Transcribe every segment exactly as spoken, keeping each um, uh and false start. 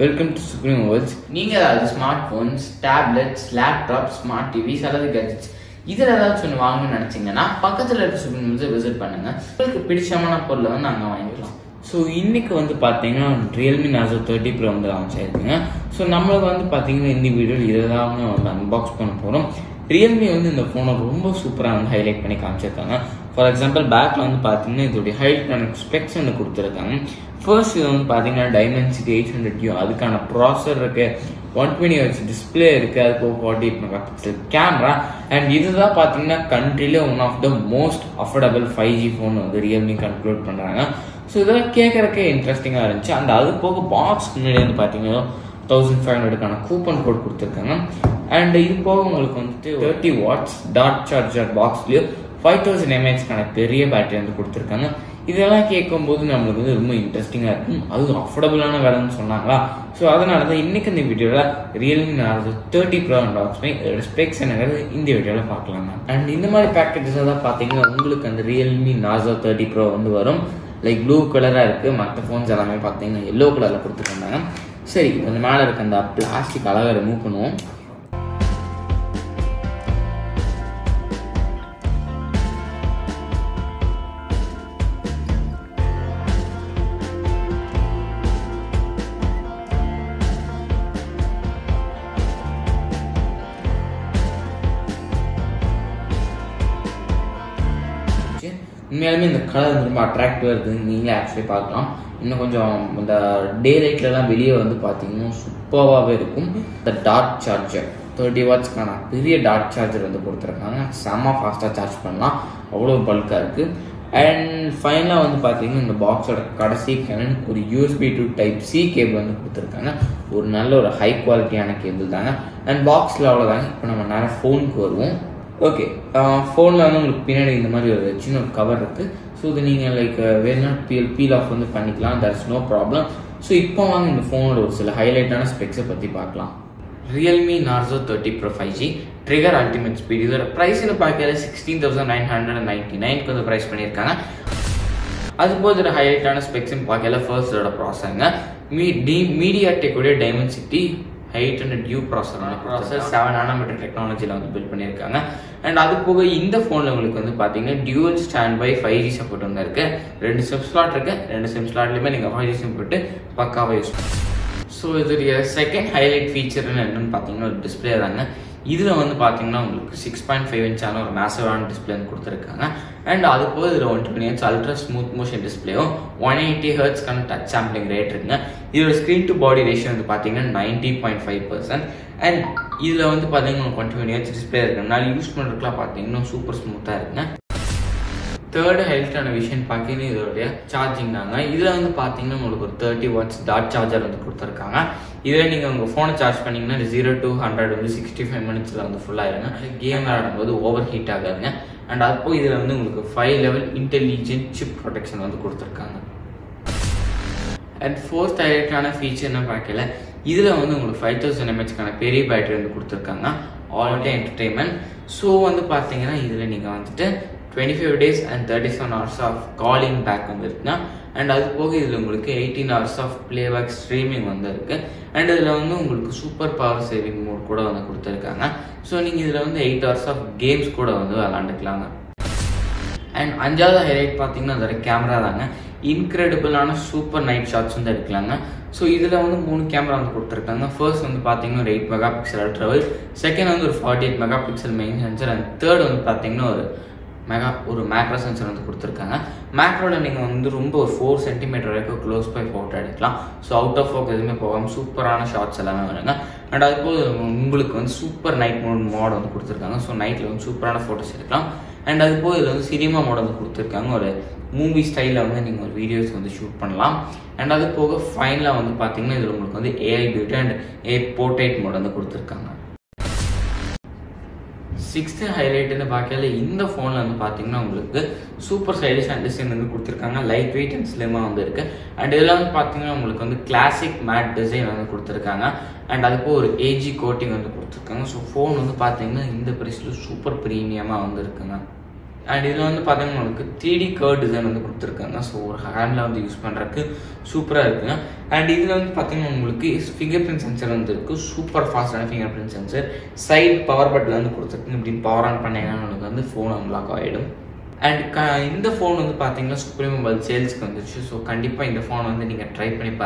Welcome to supreme mobiles. நீங்கள் ஏதாவது smart phones, tablets, laptop, smart TVs அல்லது gadgets இதில் ஏதாவது ஒன்று வாங்கணும்னு நினச்சிங்கன்னா பக்கத்தில் இருக்க சுப்ரீம் மொபைல்ஸை விசிட் பண்ணுங்கள். உங்களுக்கு பிடிச்சமான பொருளை வந்து நாங்கள் வாங்கிக்கலாம். ஸோ இன்றைக்கி வந்து பார்த்தீங்கன்னா ரியல்மி நார்சோ தேர்ட்டி ப்ரோ வந்து லான்ச் ஆகிருக்குங்க. ஸோ நம்மளுக்கு வந்து பார்த்தீங்கன்னா இந்த வீடியோவில் இதை தான் வந்து அன்பாக்ஸ் பண்ண போகிறோம். ரியல்மி வந்து இந்த ஃபோனை ரொம்ப சூப்பராக வந்து ஹைலைட் பண்ணி காமிச்சிருக்காங்க. ஃபார் எக்ஸாம்பிள் பேக்கில் வந்து பார்த்தீங்கன்னா இதோடைய ஹைட்க்கான ஸ்பெக்ஸ் வந்து கொடுத்துருக்காங்க. ஃபர்ஸ்ட் இது வந்து பார்த்தீங்கன்னா டைமென்சிட்டி எயிட் ஹண்ட்ரட்யூ, அதுக்கான ப்ராசர் இருக்குது, ஒன் டுவெண்ட்டி ஹெர்ட்ஸ் டிஸ்பிளே இருக்குது, அதுக்கு forty eight mega pixel camera. And இதுதான் பார்த்தீங்கன்னா கண்ட்ரிலே one of the most affordable five G phone வந்து ரியல்மி கன்க்ளூட் பண்ணுறாங்க. ஸோ இதெல்லாம் கேட்குறக்கே இன்ட்ரெஸ்டிங்காக இருந்துச்சு. அண்ட் அது போக பாக்ஸ் முன்னாடி வந்து பார்த்தீங்கன்னா தௌசண்ட் ஃபைவ் ஹண்ட்ரடுக்கான கூப்பன் கோட் கொடுத்துருக்காங்க. அண்ட் இது போக உங்களுக்கு வந்துட்டு தேர்ட்டி வாட்ஸ் டாட் சார்ஜர் பாக்ஸ்லேயே ஃபைவ் தௌசண்ட் எம்ஏஹெச்க்கான பெரிய பேட்டரி வந்து கொடுத்துருக்காங்க. இதெல்லாம் கேட்கும்போது நம்மளுக்கு வந்து ரொம்ப இன்ட்ரெஸ்டிங்காக இருக்கும். அதுவும் அஃபோர்டபுளான விலைன்னு சொன்னாங்களா, ஸோ அதனால தான் இன்றைக்கி இந்த வீடியோவில் ரியல்மி நார்சோ தேர்ட்டி ப்ரோ பாக்ஸ்மே இதோட ஸ்பெக்ஸ் என்னங்கிறது இந்த வீடியோவில் பார்க்கலாங்க. அண்ட் இந்த மாதிரி பேக்கேஜஸாக தான் பார்த்தீங்கன்னா உங்களுக்கு அந்த ரியல்மி நார்சோ தேர்ட்டி ப்ரோ வந்து வரும். லைக் ப்ளூ கலராக இருக்குது, மற்ற ஃபோன்ஸ் எல்லாமே பார்த்தீங்கன்னா எல்லோ கலரில் கொடுத்துருக்காங்க. சரி, கொஞ்சம் மேலே இருக்க அந்த பிளாஸ்டிக் அளவை ரிமூவ் பண்ணுவோம். உண்மையாலுமே இந்த கலர் ரொம்ப அட்ராக்டிவாக இருக்குது. நீங்களே ஆக்சுவலி பார்க்கலாம். இன்னும் கொஞ்சம் இந்த டே லைட்லலாம் வெளியே வந்து பார்த்தீங்கன்னா சூப்பராகவே இருக்கும். இந்த டார்க் சார்ஜர் தேர்ட்டி வாட்ஸ்க்கான பெரிய டார்க் சார்ஜர் வந்து கொடுத்துருக்காங்க. செம்ம ஃபாஸ்ட்டாக சார்ஜ் பண்ணலாம், அவ்வளோ பல்காக இருக்குது. அண்ட் ஃபைனலாக வந்து பார்த்தீங்கன்னா இந்த பாக்ஸோட கடைசி கனெக்ட் ஒரு USB to type C cable வந்து கொடுத்துருக்காங்க. ஒரு நல்ல ஒரு ஹை குவாலிட்டியான கேபிள் தாங்க. அண்ட் பாக்ஸில் அவ்வளோதாங்க. இப்போ நம்ம நேரம் ஃபோனுக்கு வருவோம். ஓகே, ஃபோனில் வந்து உங்களுக்கு பின்னாடி இந்த மாதிரி ஒரு சின்ன ஒரு கவர் இருக்குது. ஸோ இது நீங்கள் லைக் வேணா பீல் பீல் ஆஃப் வந்து பண்ணிக்கலாம், தட்ஸ் நோ ப்ராப்ளம். ஸோ இப்போ வாங்க இந்த ஃபோனோட ஒரு சில ஹைலைட்டான ஸ்பெக்ஸை பற்றி பார்க்கலாம். Realme Narzo thirty pro five G trigger ultimate speed. இதோட ப்ரைஸில் பார்க்கறது sixteen thousand nine hundred ninety நைனுக்கு வந்து ப்ரைஸ் பண்ணியிருக்காங்க. அதுபோல் இதோட ஹைலைட்டான ஸ்பெக்ஸ்ன்னு பார்க்கல, ஃபர்ஸ்ட் இதோட ப்ராசருங்க மீ டி மீடியாடெக்கோடைய டைமென்சிட்டி எயிட் ஹண்ட்ரட் டியூ ப்ராசரான ப்ராசர் செவன் நானோமீட்டர் டெக்னாலஜியில் வந்து பில்ட் பண்ணியிருக்காங்க. அண்ட் அது போக இந்த ஃபோனில் உங்களுக்கு வந்து பார்த்தீங்கன்னா dual standby five G support வந்து இருக்குது. ரெண்டு சிம் ஸ்லாட் இருக்குது. ரெண்டு சிம் ஸ்லாட்லையுமே நீங்கள் ஃபைவ் ஜி சிம் போட்டு பக்காவாக யூஸ் பண்ணுவோம். ஸோ இதோடைய செகண்ட் ஹைலைட் ஃபீச்சர்னு என்னென்னு பார்த்தீங்கன்னா ஒரு டிஸ்பிளே தாங்க. இதில் வந்து பார்த்தீங்கன்னா உங்களுக்கு சிக்ஸ் பாயிண்ட் ஃபைவ் இன்ச்சான ஒரு மேசிவான டிஸ்பிளேன்னு கொடுத்துருக்காங்க. அண்ட் அது போக இதில் one twenty inch ultra smooth motion டிஸ்பிளேவும் ஒன் எயிட்டி ஹெர்ட்ஸ்க்கான டச் சாம்பிளிங் ரேட் இருக்குங்க. இதோட ஸ்க்ரீன் டு பாடி ரேஷியோ வந்து பார்த்தீங்கன்னா ninety point five percent and இதில் வந்து பார்த்தீங்கன்னா உங்களுக்கு ஒன் டுவெண்ட்டி இன்ச் டிஸ்பிளே இருக்குனால யூஸ் பண்ணுறதுக்குலாம் பார்த்தீங்கன்னா சூப்பர் ஸ்மூத்தாக இருக்குங்க. தேர்டு ஹெல்த்தான விஷயம் பார்த்தீங்கன்னா இதோடைய சார்ஜிங் தாங்க. இதில் வந்து பார்த்தீங்கன்னா உங்களுக்கு ஒரு தேர்ட்டி வாட்ஸ் டாட் சார்ஜர் வந்து கொடுத்துருக்காங்க. இதில் நீங்கள் உங்கள் ஃபோனை சார்ஜ் பண்ணிங்கன்னா ஜீரோ டூ ஹண்ட்ரட் வந்து சிக்ஸ்டி ஃபைவ் மினிட்ஸில் வந்து ஃபுல்லாகிடுங்க. கேம் விளையாடும் போது ஓவர் ஹீட் ஆகாதுங்க. அண்ட் அப்போ இதில் வந்து உங்களுக்கு five level intelligent chip protection வந்து கொடுத்துருக்காங்க. அண்ட் ஃபோர்த் ஹைலைட்டான ஃபீச்சர் என்ன பார்க்கல, இதில் வந்து உங்களுக்கு ஃபைவ் தௌசண்ட் எம்ஹெச்க்கான பெரிய பேட்டரி வந்து கொடுத்துருக்காங்க. All day entertainment. ஸோ வந்து பார்த்தீங்கன்னா இதில் நீங்கள் வந்துட்டு twenty five days and thirty seven hours of calling back வந்து இருக்குன்னா. அண்ட் அது போக இதில் உங்களுக்கு eighteen hours of playback streaming வந்து இருக்குது. அண்ட் இதில் வந்து உங்களுக்கு சூப்பர் பவர் சேவிங் மோட் கூட வந்து கொடுத்துருக்காங்க. ஸோ நீங்கள் இதில் வந்து எயிட் ஹவர்ஸ் ஆஃப் கேம்ஸ் கூட வந்து விளாண்டுக்கலாங்க. அண்ட் அஞ்சாவது ஹைலைட் பார்த்தீங்கன்னா அதோட கேமரா தாங்க. இன்க்ரெடிபிளான சூப்பர் நைட் ஷாட்ஸ் வந்து எடுக்கலாங்க. ஸோ இதில் வந்து மூணு கேமரா வந்து கொடுத்துருக்காங்க. ஃபர்ஸ்ட் வந்து பார்த்தீங்கன்னா ஒரு எயிட் மெகா பிக்சல் அல்ட்ராவல், செகண்ட் வந்து ஒரு forty eight mega pixel main sensor, and third வந்து பார்த்தீங்கன்னா ஒரு மெகா ஒரு மேக்ரோ சென்சர் வந்து கொடுத்துருக்காங்க. மேக்ரோவில் நீங்கள் வந்து ரொம்ப ஒரு ஃபோர் சென்டிமீட்டர் வரைக்கும் க்ளோஸ் பை ஃபோட்டோ எடுக்கலாம். ஸோ அவுட் ஆஃப் ஃபோக் எதுவுமே போகாமல் சூப்பரான ஷாட்ஸ் எல்லாமே வருங்க. அண்ட் அதுபோது உங்களுக்கு வந்து சூப்பர் நைட் மோட் மோட் வந்து கொடுத்துருக்காங்க. ஸோ நைட்டில் வந்து சூப்பரான ஃபோட்டோஸ் எடுக்கலாம். அண்ட் அதுபோது இதில் வந்து சினிமா மோட் வந்து கொடுத்துருக்காங்க. ஒரு மூவி ஸ்டைலில் வந்து நீங்கள் ஒரு வீடியோஸ் வந்து ஷூட் பண்ணலாம். அண்ட் அது போக ஃபைனலாக வந்து பார்த்தீங்கன்னா இதில் உங்களுக்கு வந்து AI beauty and A portrait mode வந்து கொடுத்துருக்காங்க. சிக்ஸ்த்து ஹைலைட்டுன்னு பார்க்கல, இந்த ஃபோனில் வந்து பார்த்தீங்கன்னா உங்களுக்கு சூப்பர் ஸ்டைலிஷ் அண்ட் டிசைன் வந்து கொடுத்துருக்காங்க. லைட் வெயிட் அண்ட் ஸ்லிம்மாக வந்து இருக்குது. அண்ட் இதெல்லாம் வந்து பார்த்தீங்கன்னா உங்களுக்கு வந்து கிளாசிக் மேட் டிசைன் வந்து கொடுத்துருக்காங்க. அண்ட் அதுக்கு ஒரு ஏஜி கோட்டிங் வந்து கொடுத்துருக்காங்க. ஸோ ஃபோன் வந்து பார்த்தீங்கன்னா இந்த பிரைஸில் சூப்பர் ப்ரீமியமாக வந்து இருக்குங்க. And this is three D curve design. So, one hand use super. And this is fingerprint sensor, super fast fingerprint sensor. Side power button, power on phone unlock. And this phone is Supreme Mobile sales. So, this phone you can try it.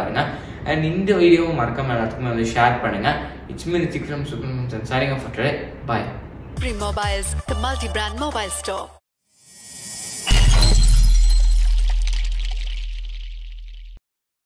And this video you share it. It's me, Supreme Mobiles. Bye. Supreme Mobiles, the multi-brand mobile store.